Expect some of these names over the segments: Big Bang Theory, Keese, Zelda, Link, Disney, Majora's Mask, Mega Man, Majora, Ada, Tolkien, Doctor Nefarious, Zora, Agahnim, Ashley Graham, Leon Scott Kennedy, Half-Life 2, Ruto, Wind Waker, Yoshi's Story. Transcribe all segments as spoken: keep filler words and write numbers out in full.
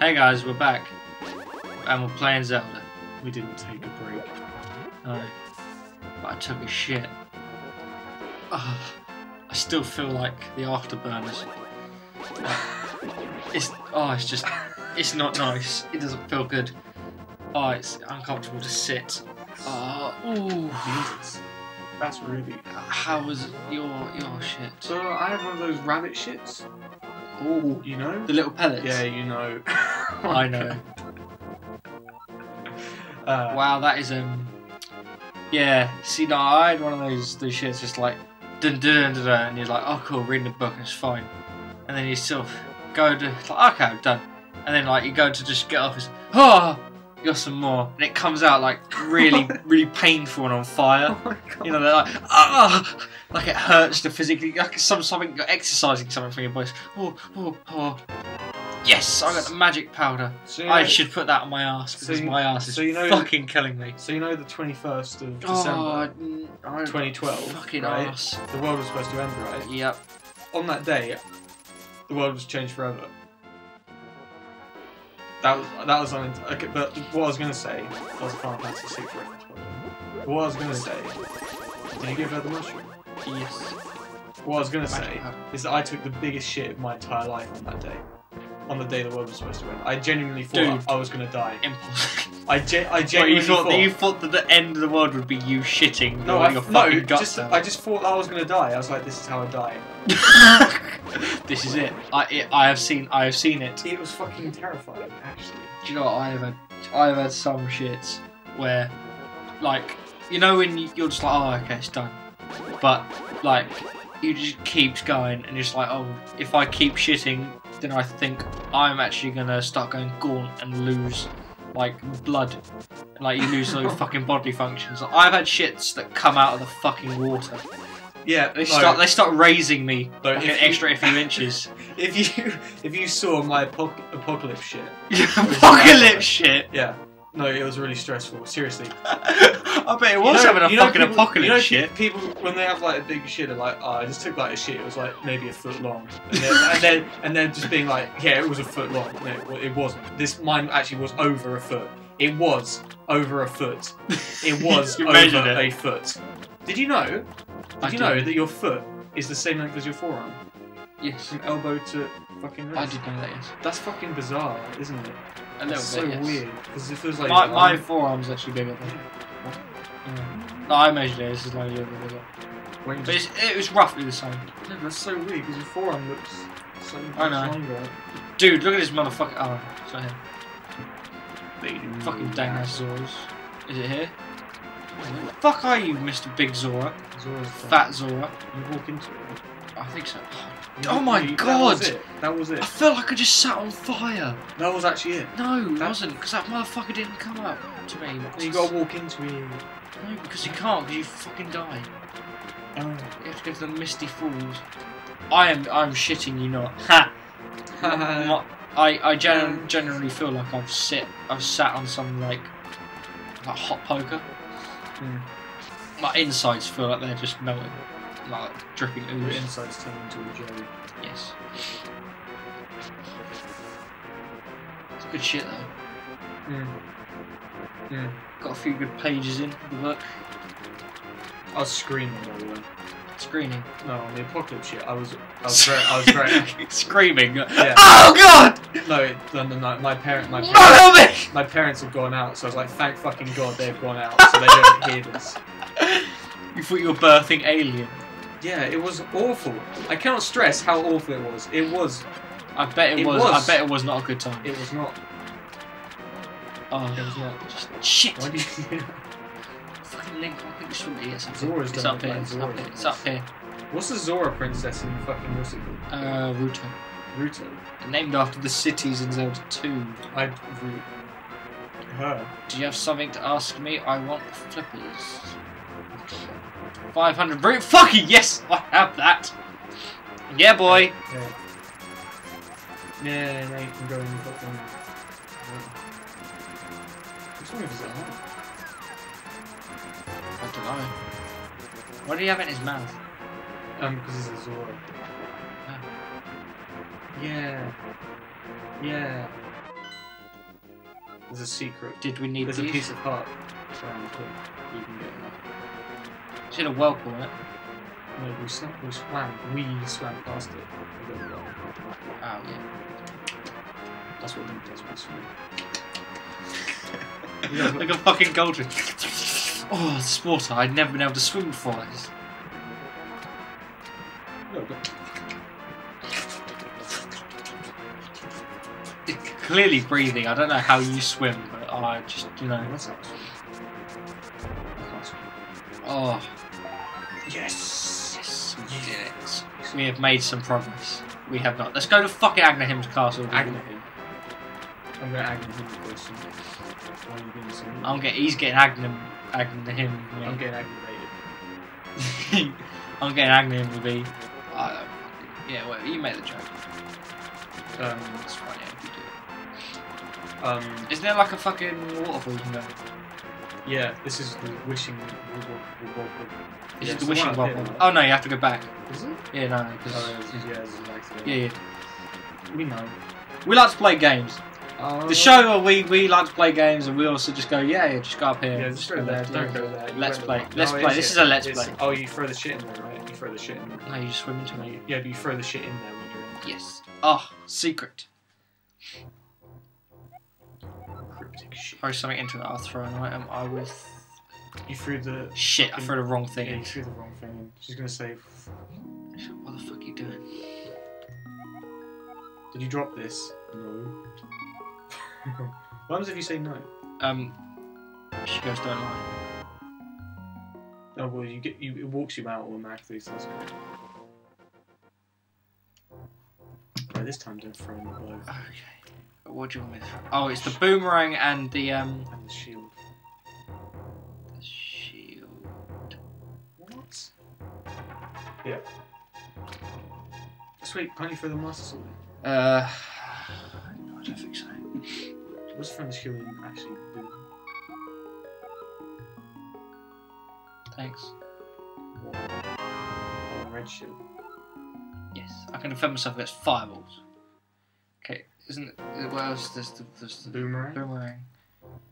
Hey guys, we're back. And we're playing Zelda. We didn't take a break. No. But I took a shit. Ugh. I still feel like the afterburners. It's, oh, it's just, it's not nice. It doesn't feel good. Oh, it's uncomfortable to sit. Oh, ooh. Jesus. That's really bad. How was your your shit? So I had one of those rabbit shits. Oh, you know the little pellets. Yeah, you know. I know. Uh, wow, that is um. Yeah, see, no, I had one of those those shits just like, dun dun dun dun, dun and you're like, oh cool, reading a book and it's fine, and then you sort of go to like, okay, I'm done, and then like you go to just get off, it's oh. Got some more, and it comes out like really, really painful and on fire. Oh, you know, they're like, ah, oh! Like it hurts to physically, like some something you're exercising something from your voice. Oh, oh, oh! Yes, I got the magic powder. So, I know, should put that on my ass because so you, my ass is so you know, fucking killing me. So you know, the twenty-first of December, oh, twenty twelve. Fucking right? Ass. The world was supposed to end, right? Yep. On that day, the world was changed forever. That was, that was on, okay, but what I was going to say, that was a Final Fantasy six reference, but what I was going to say, did you give her the mushroom? Yes. What I was going to say is that I took the biggest shit of my entire life on that day. On the day the world was supposed to end. I genuinely thought Dude. I was going to die. Impossible. I, ge I genuinely Wait, you thought... thought that you thought that the end of the world would be you shitting no, I, your no, fucking guts out. I just thought I was going to die. I was like, this is how I die. This is it. I it, I have seen I have seen it. It was fucking terrifying, actually. Do you know what? I have had I have had some shits where, like, you know when you're just like, oh okay, it's done, but like you just keeps going and you're just like, oh, if I keep shitting, then I think I'm actually gonna start going gaunt and lose like blood, and, like you lose those fucking bodily functions. Like, I've had shits that come out of the fucking water. Yeah, they start. No. They start raising me like an extra a few inches. If you if you saw my apo apocalypse shit, apocalypse shit. Yeah, no, it was really stressful. Seriously, I bet it was you know, having a fucking people, apocalypse you know, shit. People when they have like a big shit, they're like, oh, I just took like a shit. It was like maybe a foot long, and then and then, and then just being like, yeah, it was a foot long. No, it wasn't. This mine actually was over a foot. It was over a foot. It was over it. a foot. Did you know? Did I you did. know that your foot is the same length as your forearm? Yes. From elbow to fucking wrist. I did know that, yes. That's fucking bizarre, isn't it? A little That's bit, so yes. weird. Because it feels like... My, my forearm's actually bigger than it. Yeah. No, I measured it. This is like a little bit bigger. But just... it's, it was roughly the same. Yeah, that's so weird, because your forearm looks so much I know. longer. Dude, look at this motherfucker. Oh, it's not him. Dude. Fucking dinosaurs. Is it here? Where the fuck are you, Mister Big Zora? Zora's Fat Zora. You walk into it. I think so. You oh my you, god! That was it. That was it. I felt like I just sat on fire. That was actually it. No, that... it wasn't, because that motherfucker didn't come up to me. Just... You gotta walk into it. No, because you can't, because you fucking die. Oh. You have to go to the Misty Falls. I am, I'm shitting you not. Ha! my, I, I gen generally feel like I've sit, I've sat on some like, like hot poker. Mm. My insides feel like they're just melting, like dripping ooze. Your insides turn into a jelly. Yes. It's good shit though. Mm. Mm. Got a few good pages in the book. I was screaming by the way. Screaming? No, on the apocalypse shit. I was, I was very, I was very screaming. Yeah. Oh god! No, no, no, no. My parent, my parents, my parents have gone out, so I was like, thank fucking god they've gone out, so they don't hear this. You thought you were birthing alien? Yeah, it was awful. I cannot stress how awful it was. It was. I bet it, it was. was. I bet it was not a good time. It was not. Oh, it was not. Just shit. Why did you... Fucking Link, I think you shouldn't eat it. Zora's it's up here, it's Zora. up here, it's up here. What's the Zora princess in fucking what's it called? Uh, Ruto. Ruto? Named after the cities in Zelda two. I... Ru... Her. Do you have something to ask me? I want flippers. five hundred root. Fucking yes! I have that! Yeah, boy! Yeah. Yeah, now you can go in the fucking... Which one is that? I don't know. What do you have in his mouth? Um, because he's a Zora. Oh. Yeah. Yeah. There's a secret. Did we need There's these? a piece of heart. You can get that. Should have welcome it. No, we swam. We swam past it. Oh, yeah. That's what Link does when we swim. Like a fucking goldfish. Oh, this water. I'd never been able to swim before. It's clearly breathing. I don't know how you swim, but I just, you know. That's not swim. I can't swim. Oh. Yes. Yes, we did it. We have made some progress. We have not. Let's go to fucking Agnahim's castle. Agnahim. I'm going to Agnahim first. Why are you going to see me? I'm getting. He's getting Agnahim. Agnahim. Yeah. I'm getting aggravated. I'm getting Agnahim to be. I don't fucking. Yeah, well, you made the joke. Um, that's fine. Yeah, you do it. Um, isn't there like a fucking waterfall in there? Yeah, this is the wishing wobble. Is it the wishing wobble? Oh no, you have to go back. Is it? Yeah, no, because oh, yeah, yeah, yeah, yeah. We know. We like to play games. Uh, the show, we we like to play games, and we also just go, yeah, yeah, just go up here. Yeah, just go there. Don't go there. Let's play. Let's play. This is a let's play. Oh, you throw the shit in there, right? You throw the shit in there. No, you just swim into it. Yeah, but you throw the shit in there when you're in. Yes. Oh, secret. Throw something into that. I'll throw an item. I will. You threw the shit. I threw the wrong thing. Yeah, you threw the wrong thing in. She's gonna say, "What the fuck are you doing? Did you drop this?" No. What happens if you say no? Um, she goes, "Don't lie." Oh well, you get you. It walks you out automatically. So that's good. Right, this time don't throw in the blow. Okay. What do you want me to throw? Oh, it's the boomerang and the um. And the shield. The shield. What? Yeah. Sweet, can't you throw the master sword? Uh. No, I don't think so. What's from the shield actually do? Thanks. What? Oh, red shield. Yes, I can defend myself against fireballs. Okay. Isn't it? What else? There's the, there's the boomerang. Boomerang.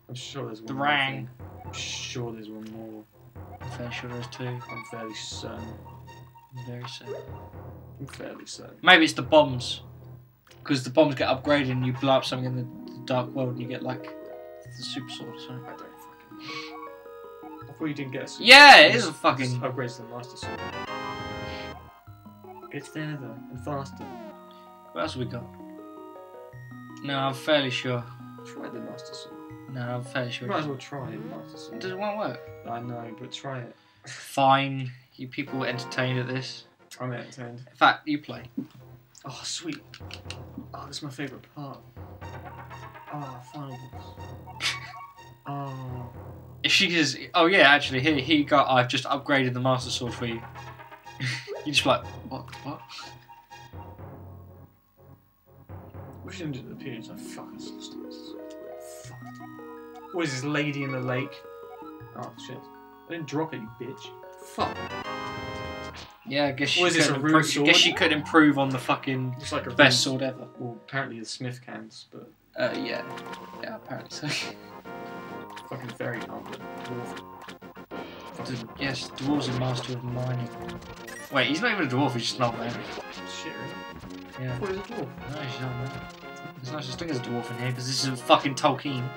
I'm sure there's one. The rang. I'm sure there's one more. I'm fairly sure there's two. I'm fairly certain. I'm very certain. I'm fairly certain. Maybe it's the bombs, because the bombs get upgraded and you blow up something in the, the dark world and you get like the super sword. Sorry. I don't fucking know. I thought you didn't get a super. Yeah, it is a fucking it's upgrades to the master sword. It's there though and faster. What else have we got? No, I'm fairly sure. Try the Master Sword. No, I'm fairly sure. Might as well try the Master Sword. Does it won't work? I know, but try it. Fine. You people were entertained at this. I'm entertained. In fact, you play. Oh, sweet. Oh, that's my favourite part. Oh, fireballs. Oh. If she says, oh yeah, actually, here, here you go. I've just upgraded the Master Sword for you. You just like, what, what? Wish I didn't do the appearance. I fucking lost it. Fuck. What is this lady in the lake? Oh shit! I didn't drop it, you bitch. Fuck. Yeah, I guess she. What is this, a rude sword? I guess she could improve on the fucking it's like a best sword ever. Well, apparently the Smith cans, but. Uh, yeah. Yeah, apparently so. Fucking very humble. Dwarf. Yes, dwarves are master of mining. Wait, he's not even a dwarf. He's just not there. Shit. Yeah. I thought he was a dwarf. No, he's not, man. There's no such thing as a dwarf in here, because this isn't fucking Tolkien.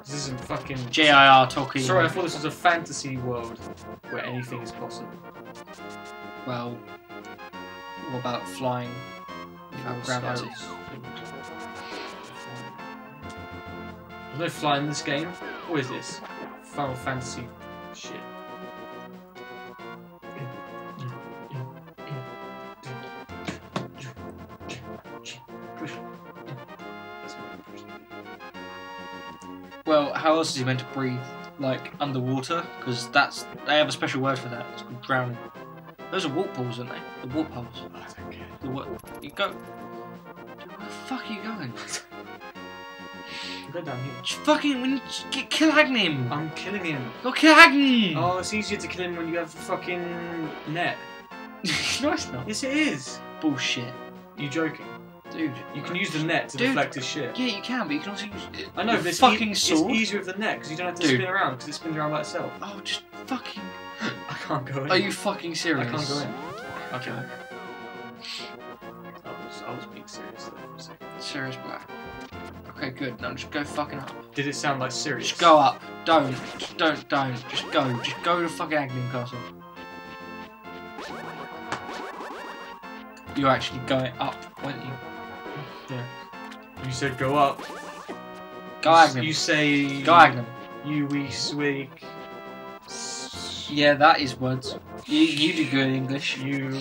This isn't fucking... J I R Tolkien. Sorry, I thought this was a fantasy world where anything is possible. Well... What about flying? About gravity? There's no flying in this game. What is this? Final Fantasy shit. Well, how else is he meant to breathe? Like, underwater? Because that's... They have a special word for that. It's called drowning. Those are warp balls, aren't they? The warp holes. I don't care. The what? You go... Dude, where the fuck are you going? Go down here. Just fucking... When you get, kill Agahnim! I'm killing him. Go kill Agahnim! Oh, it's easier to kill him when you have a fucking net. No, it's not. Yes, it is. Bullshit. Are you joking? Do Dude, you can use the net to Dude, deflect his shit. Yeah, you can, but you can also use it. I know, but it's, fucking e sword. it's easier with the net because you don't have to Dude. spin around because it spins around by itself. Oh, just fucking. I can't go in. Are you fucking serious? I can't go in. Okay. I was, I was being serious there for a second. Serious black. Okay, good. Now just go fucking up. Did it sound like serious? Just go up. Don't. Just don't. Don't. Just go. Just go to fucking Agahnim Castle. You're actually going up, weren't you? Yeah. You said go up. Go Agahnim. You say... Go Agahnim. You we swig. Yeah, that is words. You, you do good English. You...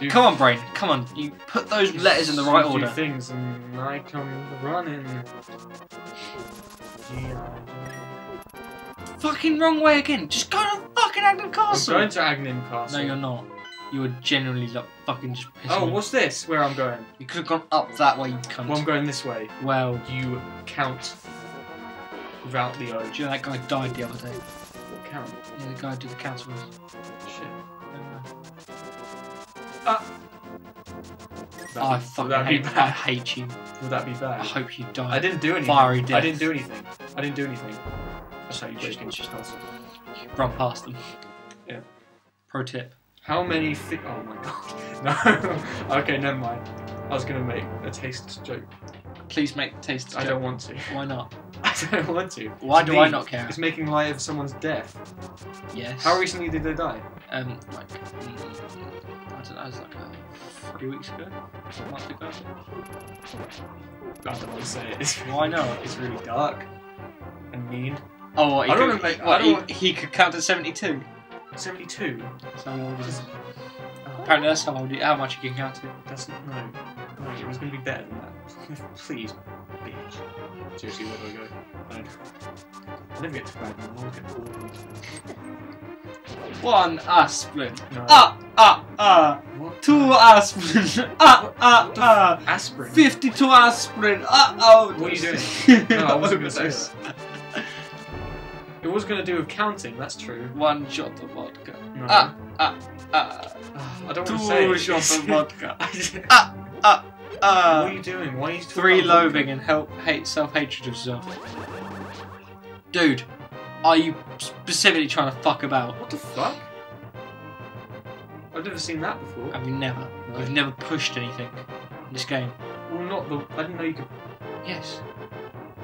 Do come on, brain. Come on. You put those letters in the right order. Things and I come running. Yeah. Fucking wrong way again. Just go to fucking Agahnim Castle. I'm going to Agahnim Castle. No, you're not. You were genuinely like fucking just pissing Oh, me. What's this? Where I'm going? You could have gone up that way, you cunt. Well, I'm going this way. Well, you count without the O. Do you know that guy died the other day? What count? Yeah, the guy did the count with us. Shit. Uh, oh, I fucking hate, I hate you. Will that be bad? I hope you die. I didn't do anything. Fiery death. I didn't do anything. I didn't do anything. So you just, just answer. Run past them. Yeah. Pro tip. How many fi- Oh my god. No. Okay, never mind. I was gonna make a taste joke. Please make the taste joke. I don't want to. Why not? I don't want to. Why do I not care? It's making light of someone's death. Yes. How recently did they die? Um, like... I don't know, it was like uh, three weeks ago? A month ago? I don't want to say it. Why not? It's really dark. And mean. Oh, what, he, I don't could, make, what, I don't he, want... he could count to seventy-two. seventy-two? That's how old it is. Oh. Apparently that's how old it, how much you can count to. That's not, no. No, it was going to be better than that. Please, bitch. Seriously, where do I go? I don't know. I never get to bang them, I'll get bored. One aspirin. No. Ah! Ah! Ah! What? Two aspirin! Ah! Ah! Ah! Aspirin? fifty-two aspirin! Ah! Oh! What are you doing? No, I wasn't going to say that. It was going to do with counting, that's true. One shot of vodka. No. Ah! Ah! Ah! I don't want to say Two shots of vodka. Ah! Ah! Ah! What are you doing? Why are you talking Three loathing and help hate self-hatred of yourself. Dude, are you specifically trying to fuck about? What the fuck? I've never seen that before. Have you never? No. You've never pushed anything in this game. Well, not the. I didn't know you could. Yes.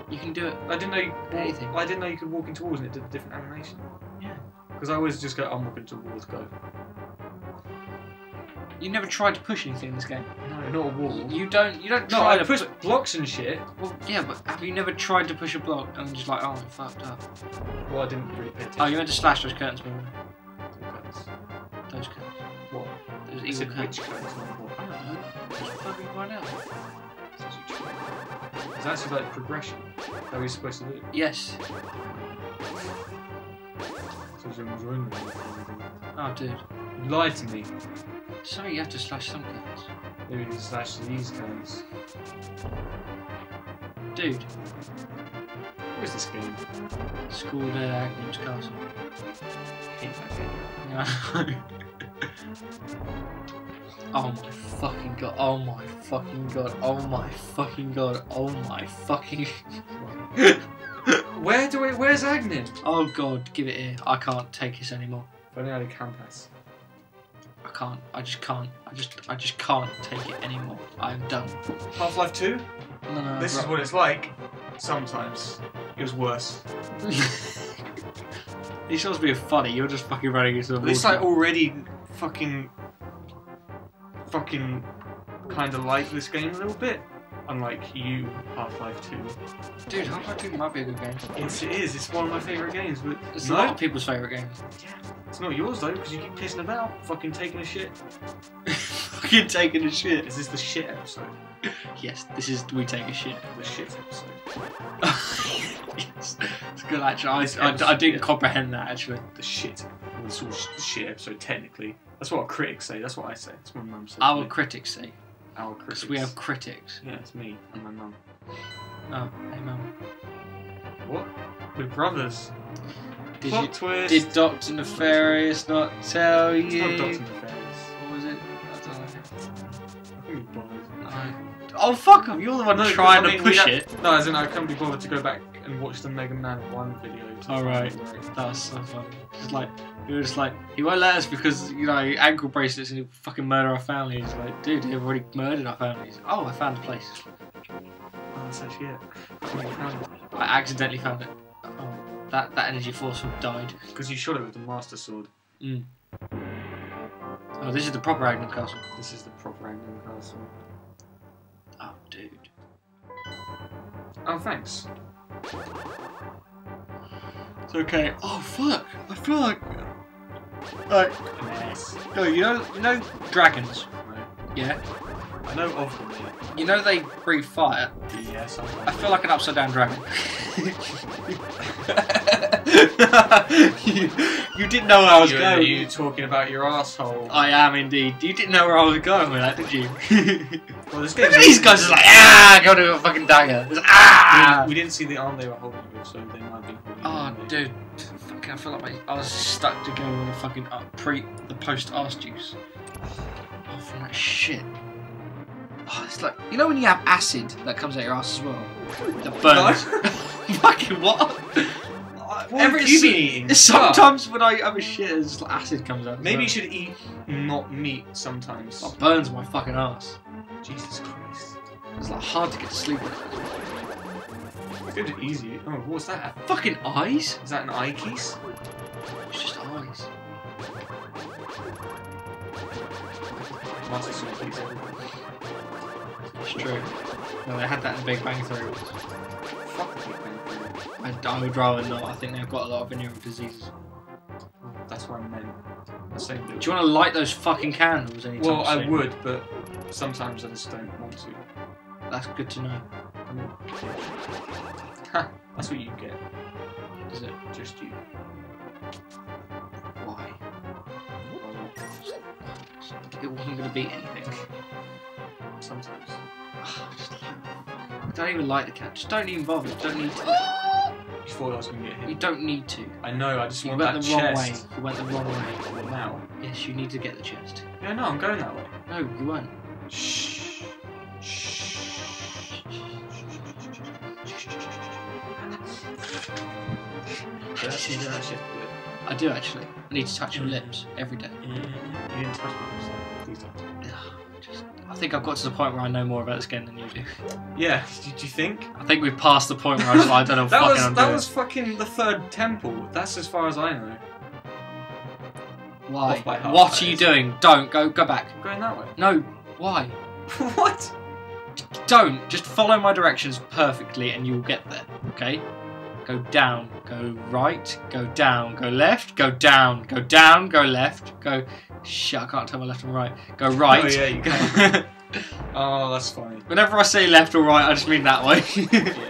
You can do it. I didn't know you could. Anything. I didn't know you could walk into walls and it did a different animation. Yeah. Because I always just go, I'm walking into walls, go. You never tried to push anything in this game. No, not a wall. You don't. You don't. No, try I to push pu blocks and shit. Well, yeah, but have you never tried to push a block and just like, oh, I'm fucked up? Well, I didn't really pay attention. Oh, you meant to slash those curtains, man. Those curtains. Those curtains. What? There's evil curtains. Which curtains? I don't know. Just fucking find out. It's actually true. It's actually like progression that we're supposed to do. Yes. Oh, dude. You lied to me. Sorry, you have to slash some curtains. Maybe you can slash these curtains. Dude. What is this game? It's called uh, Agnew's Castle. I hate that game. Yeah, I know. Oh my fucking god, oh my fucking god, oh my fucking god, oh my fucking... Where do we, where's Agahnim? Oh god, give it here, I can't take this anymore. But now the campus. I can't, I just can't, I just, I just can't take it anymore, I'm done. Half-Life two? No, no, This right. is what it's like, sometimes. It was worse. These sounds being funny, you're just fucking running into the wall. It's like already... Fucking, fucking, kind of like this game a little bit. Unlike you, Half-Life two. Dude, Half-Life two might be a good game. Yes, it is. It's one of my favourite games. But it's no, a lot of people's favourite games. Yeah, it's not yours though, because you keep pissing about, fucking taking a shit. Fucking taking a shit. Is this the shit episode? Yes, this is we take a shit. The shit episode. Yes, it's good actually. I, episode, I, I didn't yeah. comprehend that actually. The shit. It's all shit episode technically. That's what critics say, that's what I say. That's what my mum says. Our critics say. Our critics. Because we have critics. Yeah, it's me and my mum. Oh, hey mum. What? We're brothers. Did Plot you, twist. Did Doctor Nefarious not tell you? It's not Doctor Nefarious. What was it? I don't know. I think we bothered. Oh, fuck him! You're the one no, trying I mean, to push it. No, as in I couldn't be bothered to go back and watch the Mega Man one video. Alright, oh, that's so funny. Just like, you were just like, he won't let us because, you know, ankle bracelets and he'll fucking murder our families. Like, dude, they've already murdered our families. Oh, I found the place. Oh, that's actually it. I accidentally found it. Oh, that, that energy force would have died. Because you shot it with the Master Sword. Mm. Oh, this is the proper Agahnim Castle. This is the proper Agahnim Castle. Oh, dude. Oh, thanks. It's okay. Oh, fuck! I feel like... Like... No, you know, you know dragons? Right. Yeah. I know of them, yeah. You know they breathe fire? Yeah, something like I feel that. Like an upside-down dragon. you, you didn't know where I was You're, going. Are you talking about your asshole? I am indeed. You didn't know where I was going with that, did you? Well, this game's these guys are like, ah, go to a fucking dagger. Like, ah! We, we didn't see the arm they were holding, so they might be. Oh, dude, fucking, I feel like my, I was stuck to going with the fucking uh, pre the post arse juice. Oh, from that shit. Oh, it's like, you know when you have acid that comes out your ass as well? The burns. Fucking what? What Every, have you been eating? Sometimes oh. when I have a shit, it's like acid comes out. Maybe well. you should eat not meat sometimes. That burns my fucking ass. Jesus Christ. It's like hard to get to sleep. It's good and easy. Oh, what's that? Fucking eyes? Is that an eye, Keese? It's just eyes. Master Sword, please. It's true. No, they had that in Big Bang Theory. Fuck the Big Bang Theory. I, I would rather not. I think they've got a lot of venereal diseases. That's what I meant. Do you want to light those fucking candles anytime soon? Well, I would, but sometimes I just don't want to. That's good to know. I mean, ha! That's what you get. Is it just you? Why? It wasn't going to be anything. Sometimes. Oh, just I don't even like the cat. Just don't even bother. Don't need to. You thought I was going to get hit. You don't need to. I know, I just you want that chest. You went the chest. wrong way. You went the wrong way. Well, now. Yes, you need to get the chest. Yeah, no, I'm going that way. No, you won't. Shh. Shh. I do actually. I need to touch your lips every day. You didn't touch my lips, though. Please don't. Just, I think I've got to the point where I know more about this game than you do. Yeah, do you think? I think we've passed the point where I, was like, I don't know what fucking was, I'm That doing. was fucking the third temple. That's as far as I know. Why? Off by half, what are you doing? Don't. Go Go back. I'm going that way. No. Why? What? Don't. Just follow my directions perfectly and you'll get there. Okay? Go down. Go right. Go down. Go left. Go down. Go down. Go left. Go... Shit, I can't tell my left and right. Go right. Oh, yeah, you can. Oh, that's fine. Whenever I say left or right, I just mean that way. Yeah.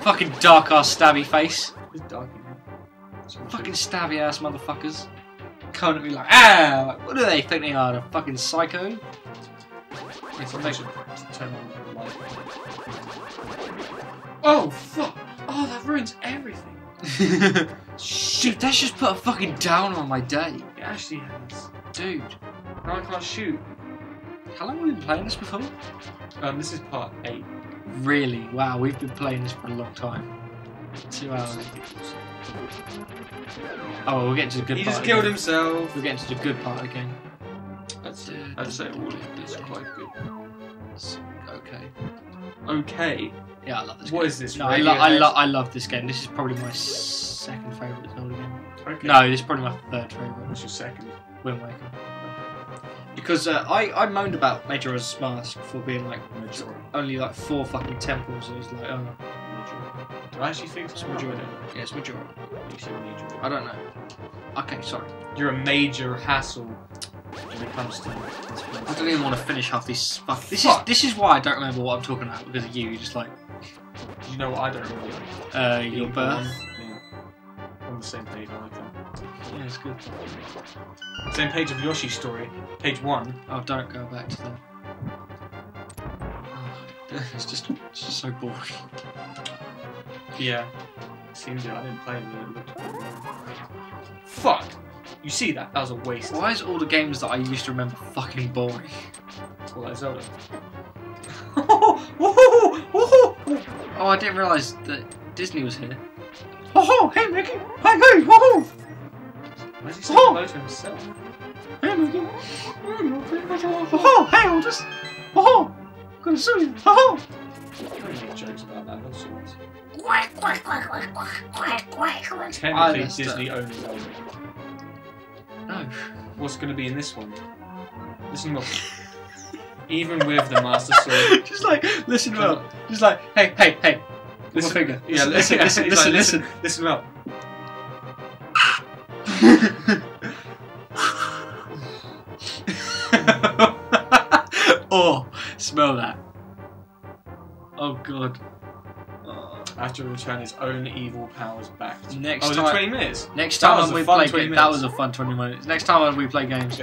Fucking dark ass stabby face. It's dark, you know. Fucking stabby ass motherfuckers. Coming at me like, ah! Like, what do they think they are? A fucking psycho? Oh, fuck! Oh, that ruins everything. Shoot, that's just put a fucking down on my day. It actually has. Dude. Now I can't shoot. How long have we been playing this before? Um, this is part eight. Really? Wow, we've been playing this for a long time. Two hours. Oh, we're getting to the good part. He just killed himself. We're getting to the good part again. That's it. I'd say all of this is quite good. It's okay. Okay? Yeah, I love this. What game. is this? No, I, lo I, lo I love this game. This is probably my second favourite Zelda game. Okay. No, this is probably my third favourite. What's your second? Wind Waker. Because uh, I I moaned about Majora's Mask for being like Majora. only like four fucking temples. It was like oh. Majora. Do I actually think it's Majora? Majora? Yeah, it's Majora. You said Majora. I don't know. Okay, sorry. You're a major hassle when it comes to. I don't even want to finish half these fuck. This fuck. is this is why I don't remember what I'm talking about because of you. You're just like. You know what I don't remember? Uh, your birth. Yeah. On the same page, I like that. Yeah, it's good. Same page of Yoshi's Story, page one. Oh, don't go back to that. Oh, it's just, it's just so boring. Yeah. Seems like I didn't play it. Fuck! You see that? That was a waste. Why is all the games that I used to remember fucking boring? Well, that's Zelda. Woohoo! Woohoo! Oh, I didn't realise that Disney was here. Oh, hey Mickey! Hi guys! Woohoo! Why is he still low to himself? Hey Mickey! Oh, hey, I'll just. Oh, gonna sue you! Oh! Jokes about that, all sorts. Quack, quack, quack, quack, quack, quack, quack. Technically, Disney owns it. No. What's going to be in this one? Listen up. Even with the Master Sword. Just like, listen up. up. Just like, hey, hey, hey. Listen, finger. Yeah, listen, listen, listen, listen, listen, listen up. Oh, smell that. Oh god. Uh, After return his own evil powers back. To next oh, time. twenty minutes. Next time, time we play games. That was a fun twenty minutes. Next time we play games.